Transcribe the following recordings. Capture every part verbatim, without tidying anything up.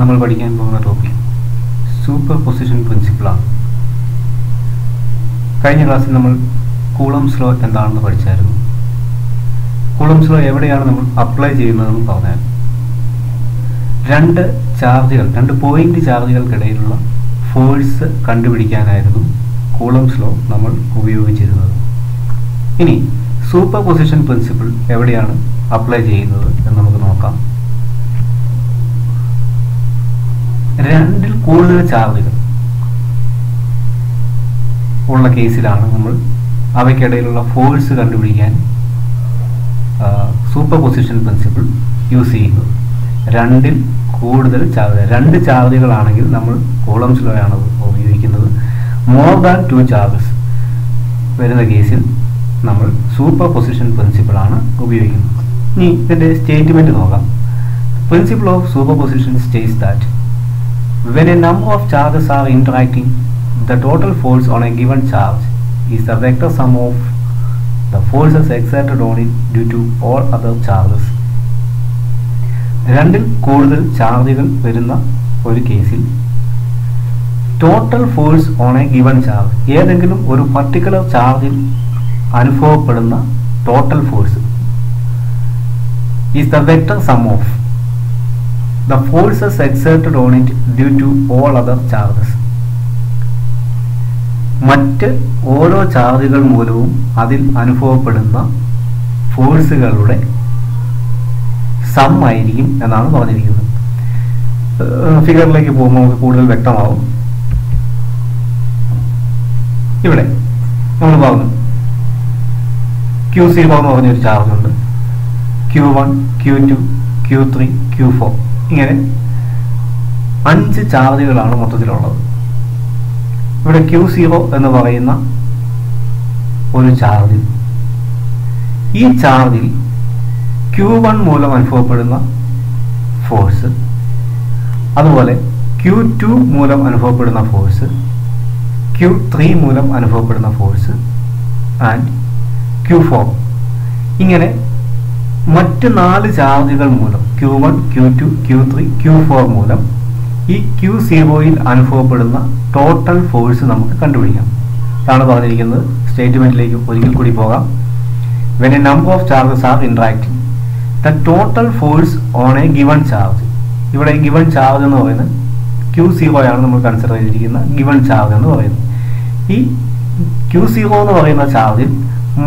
നമ്മൾ പഠിക്കാൻ പോകുന്ന ടോപ്പിക് സൂപ്പർപൊസിഷൻ പ്രിൻസിപ്പിൾ ആണ്. കഴിഞ്ഞ ക്ലാസ്സിൽ നമ്മൾ കൂളംസ് ലോ എന്താണെന്ന് പഠിച്ചായിരുന്നു. കൂളംസ് ലോ എവിടെയാണ് നമ്മൾ അപ്ലൈ ചെയ്യുന്നതെന്ന് പറഞ്ഞായിരുന്നു. രണ്ട് ചാർജുകൾ, രണ്ട് പോയിന്റ് ചാർജുകൾക്കിടയിലുള്ള ഫോഴ്സ് കണ്ടുപിടിക്കാനായിരുന്നു കൂളംസ് ലോ നമ്മൾ ഉപയോഗിച്ചിരുന്നത്. ഇനി സൂപ്പർപൊസിഷൻ പ്രിൻസിപ്പിൾ എവിടെയാണ് അപ്ലൈ ചെയ്യുന്നത് എന്ന് നമുക്ക് നോക്കാം. രണ്ടിൽ കൂടുതൽ ചാർജുകൾ ഉള്ള കേസിലാണ് നമ്മൾ അവയ്ക്കിടയിലുള്ള ഫോഴ്സ് കണ്ടുപിടിക്കാൻ സൂപ്പർപൊസിഷൻ പ്രിൻസിപ്പിൾ യൂസ് ചെയ്യുന്നത്. രണ്ടിൽ കൂടുതൽ ചാർജ്, രണ്ട് ചാർജുകളാണെങ്കിൽ നമ്മൾ കൂളംസ് ലോ ആണ് ഉപയോഗിക്കുന്നത്. മോർ ദാൻ ടു ചാർജസ് വരുന്ന കേസിൽ നമ്മൾ സൂപ്പർപൊസിഷൻ പ്രിൻസിപ്പിൾ ആണ് ഉപയോഗിക്കുന്നത്. ഇനി ഇതിൻ്റെ സ്റ്റേറ്റ്മെൻറ്റ് നോക്കാം. Principle of superposition states that when a number of charges are interacting, the total force on a given charge is the vector sum of the forces exerted on it due to all other charges. രണ്ടിൽ കൂടുതൽ ചാർജുകൾ വരുന്ന ഒരു കേസിൽ total force on a given charge, ഏതെങ്കിലും ഒരു particular ചാർജിൽ അനുഭവപ്പെടുന്ന total force is the vector sum of the forces exerted on it due to all other charges. മറ്റ് ഓരോ ചാർജുകൾ മൂലവും അതിൽ അനുഭവപ്പെടുന്ന ഫോഴ്സുകളുടെ സം ആയിരിക്കും എന്നാണ് പറഞ്ഞിരിക്കുന്നത്. ഫിഗറിലേക്ക് പോകുമ്പോൾ നമുക്ക് കൂടുതൽ വ്യക്തമാവും. ഇവിടെ നമ്മൾ പറഞ്ഞു ക്യൂ സീറോ എന്ന് പറഞ്ഞൊരു ചാർജുണ്ട്. Q one, Q two, Q three, Q four, ഇങ്ങനെ അഞ്ച് ചാർജുകളാണ് മൊത്തത്തിലുള്ളത്. ഇവിടെ ക്യൂ സീറോ എന്ന് പറയുന്ന ഒരു ചാർജ്, ഈ ചാർജിൽ ക്യൂ വൺ മൂലം അനുഭവപ്പെടുന്ന ഫോഴ്സ്, അതുപോലെ ക്യൂ ടു മൂലം അനുഭവപ്പെടുന്ന ഫോഴ്സ്, ക്യൂ ത്രീ മൂലം അനുഭവപ്പെടുന്ന ഫോഴ്സ് ആൻഡ് ക്യൂ ഫോർ, ഇങ്ങനെ മറ്റ് നാല് ചാർജുകൾ മൂലം q one, Q two, Q three, Q four മൂലം ഈ ക്യൂ സീറോയിൽ അനുഭവപ്പെടുന്ന ടോട്ടൽ ഫോഴ്സ് നമുക്ക് കണ്ടുപിടിക്കാം. ഇതാണ് പറഞ്ഞിരിക്കുന്നത്. സ്റ്റേറ്റ്മെൻറ്റിലേക്ക് ഒരിക്കൽ കൂടി പോകാം. When a number of charges are interacting, the total force on a given charge, ഇവിടെ ഗിവൺ ചാർജ് എന്ന് പറയുന്നത് ക്യൂ സീറോയാണ് നമ്മൾ കൺസിഡർ ചെയ്തിരിക്കുന്ന ഗിവൺ ചാർജ് എന്ന് പറയുന്നത്. ഈ ക്യൂ സീറോ എന്ന് പറയുന്ന ചാർജിൽ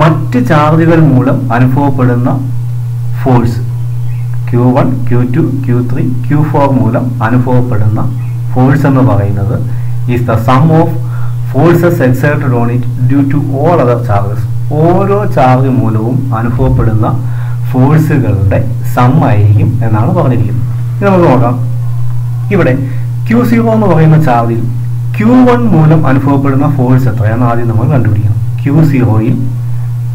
മറ്റ് ചാർജുകൾ മൂലം അനുഭവപ്പെടുന്ന force, Q one, Q two, Q three, Q four മൂലം അനുഭവപ്പെടുന്ന ഫോഴ്സ് എന്ന് പറയുന്നത് is the sum of forces exerted on it due to all other charges, ഓരോ ചാർജ് മൂലവും അനുഭവപ്പെടുന്ന ഫോഴ്സുകളുടെ സം ആയിരിക്കും എന്നാണ് പറഞ്ഞിരിക്കുന്നത്. ഇത് നമുക്ക് നോക്കാം. ഇവിടെ ക്യൂ സീറോ എന്ന് പറയുന്ന ചാർജിൽ ക്യൂ വൺ മൂലം അനുഭവപ്പെടുന്ന ഫോഴ്സ് എത്രയാണ് ആദ്യം നമ്മൾ കണ്ടുപിടിക്കണം. ക്യൂ സീറോയിൽ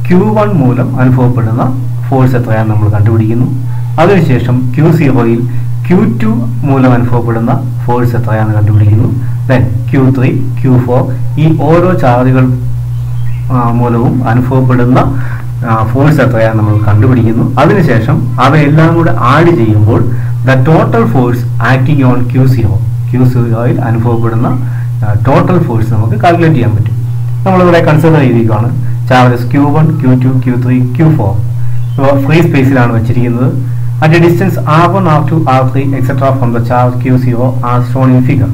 ക്യൂ വൺ മൂലം അനുഭവപ്പെടുന്ന ഫോഴ്സ് എത്രയാണ് നമ്മൾ കണ്ടുപിടിക്കുന്നു. അതിനുശേഷം ക്യൂ സീറോയിൽ ക്യൂ ടു മൂലം അനുഭവപ്പെടുന്ന ഫോഴ്സ് എത്രയാണ് കണ്ടുപിടിക്കുന്നു. Then Q three, Q four, ഈ ഓരോ ചാർജുകൾ മൂലവും അനുഭവപ്പെടുന്ന ഫോഴ്സ് എത്രയാണ് നമ്മൾ കണ്ടുപിടിക്കുന്നു. അതിനുശേഷം അവയെല്ലാം കൂടെ ആഡ് ചെയ്യുമ്പോൾ the total force acting on Q zero, Q സീറോയിൽ അനുഭവപ്പെടുന്ന ടോട്ടൽ ഫോഴ്സ് നമുക്ക് കാൽക്കുലേറ്റ് ചെയ്യാൻ പറ്റും. നമ്മളിവിടെ കൺസിഡർ ചെയ്തിരിക്കുകയാണ് charges Q one, Q two, Q three, Q four free സ്പേസിലാണ് വെച്ചിരിക്കുന്നത്. At a distance R one, R two, R three et cetera from the charge Q zero are shown in figure.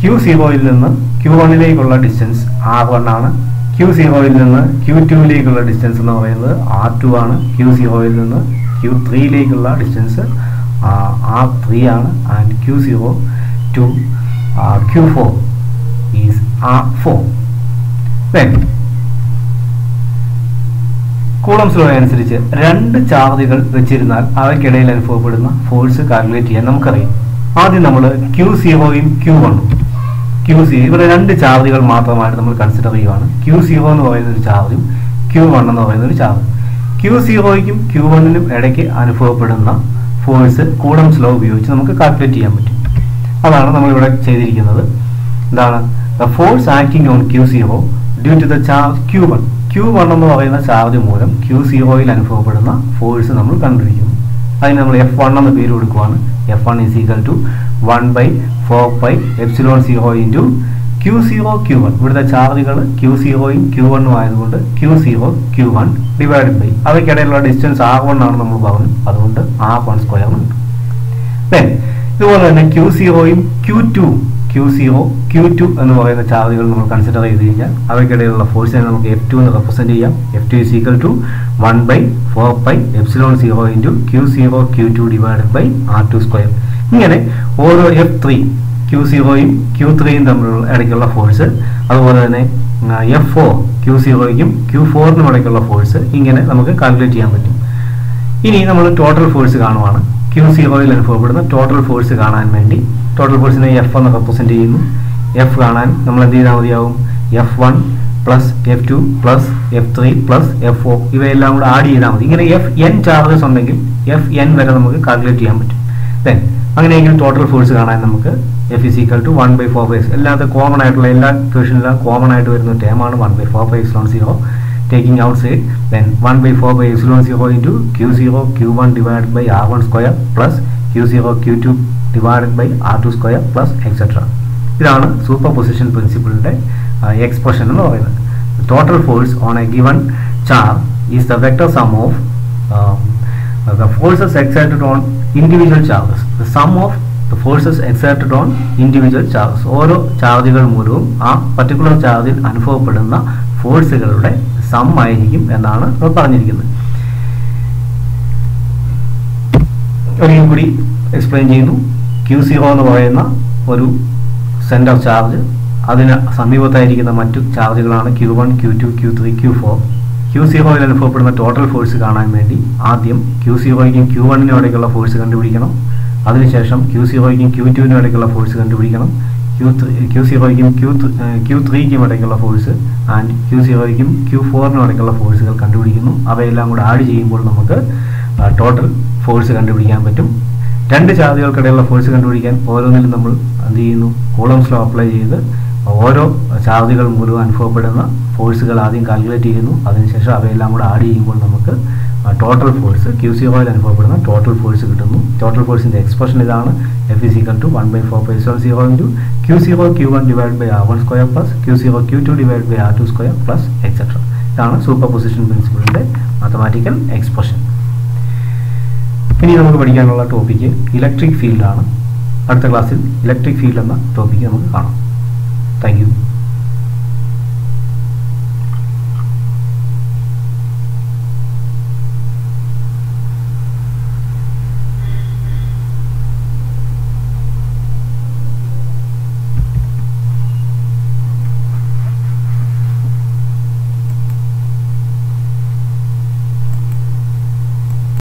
Q സീറോയിൽ നിന്ന് Q വണ്ണിലേക്കുള്ള distance R one ആണ്. Q സീറോയിൽ നിന്ന് Q ടുവിലേക്കുള്ള distance എന്ന് പറയുന്നത് ആർ ടു ആണ്. ക്യൂ സീറോയിൽ നിന്ന് ക്യൂ ത്രീയിലേക്കുള്ള ഡിസ്റ്റൻസ് ആർ ത്രീ ആണ്. And Q zero to Q four is R four. Coulomb's law അനുസരിച്ച് രണ്ട് ചാർജുകൾ വെച്ചിരുന്നാൽ അവയ്ക്കിടയിൽ അനുഭവപ്പെടുന്ന ഫോഴ്സ് കാൽക്കുലേറ്റ് ചെയ്യാൻ നമുക്കറിയാം. ആദ്യം നമ്മൾ ക്യൂ സീറോയും ക്യൂ വണ്ണും, ക്യൂ സീറോ ഇവിടെ രണ്ട് ചാർജുകൾ മാത്രമായിട്ട് നമ്മൾ കൺസിഡർ ചെയ്യുകയാണ്. ക്യൂ സീറോ എന്ന് പറയുന്ന ഒരു ചാർജും ക്യൂ വൺ എന്ന് പറയുന്ന ഒരു ചാർജും. ക്യൂ സീറോയ്ക്കും ക്യൂ വണ്ണിനും ഇടയ്ക്ക് അനുഭവപ്പെടുന്ന ഫോഴ്സ് കൂളംസ് ലോ ഉപയോഗിച്ച് നമുക്ക് കാൽക്കുലേറ്റ് ചെയ്യാൻ പറ്റും. അതാണ് നമ്മളിവിടെ ചെയ്തിരിക്കുന്നത്. എന്താണ് the force acting on Q zero due to the charge Q one, Q one എന്ന് പറയുന്ന ചാർജ് മൂലം ക്യൂ സീറോയിൽ അനുഭവപ്പെടുന്ന ഫോഴ്സ് നമ്മൾ കണ്ടുപിടിക്കുന്നു. F one on the period F one is equal to one by four pi epsilon zero into Q zero Q one. With the charge Q zero Q one Q zero Q one divided by our category distance R one on the R one square. Then Q zero Q two Q zero Q two and the charge we will consider the force F two represent F two is equal to one by four pi epsilon zero into Q zero Q two divided by R two square. F three Q zero Q three in the force F four Q zero Q four force calculate total force Q zero total force total force F one represent F F one plus F two plus F three plus F four add F n charges on F n calculate then total force F is equal to one by four pi the common equation common term one by four pi epsilon zero taking outside then one by four pi epsilon zero into Q zero Q one divided by R one square plus Q zero Q two divided by R two square plus et cetera. This is the superposition principle expression. The total force on a given charge is the vector sum of uh, the forces exerted on individual charges. The sum of the forces exerted on individual charges. All charges are particular charge in the force sum is explain Q zero is a center of charge that is the charge Q one, Q two, Q three, Q four Q zero is the total force Q zero is Q one force Q zero is Q two force Q zero is Q three force and Q zero is Q four force add total force two charges force കണ്ടുപിടിക്കാൻ ഓരോന്നിലും നമ്മൾ എന്ത് ചെയ്യുന്നു Coulomb's Law apply ചെയ്തു ഓരോ ചാർജുകൾ മൂലം അനുഭവപ്പെടുന്ന ഫോഴ്സുകൾ ആദ്യം കാൽക്കുലേറ്റ് ചെയ്യുന്നു അതിനുശേഷം അവയെല്ലാം കൂടി ആഡ് ചെയ്യുമ്പോൾ നമുക്ക് ടോട്ടൽ ഫോഴ്സ് Q zero ൽ അനുഭവപ്പെടുന്ന ടോട്ടൽ ഫോഴ്സ് കിട്ടുന്നു ടോട്ടൽ ഫോഴ്സിന്റെ എക്സ്പ്രഷൻ ഇതാണ് F is equal to one by four pi epsilon zero into Q zero Q one divided by R one square plus Q zero Q two divided by R two square plus et cetera. ഇതാണ് superposition പ്രിൻസിപ്പിളിന്റെ mathematical expression. We will study the topic electric field. In the next class, electric field topic. Thank you.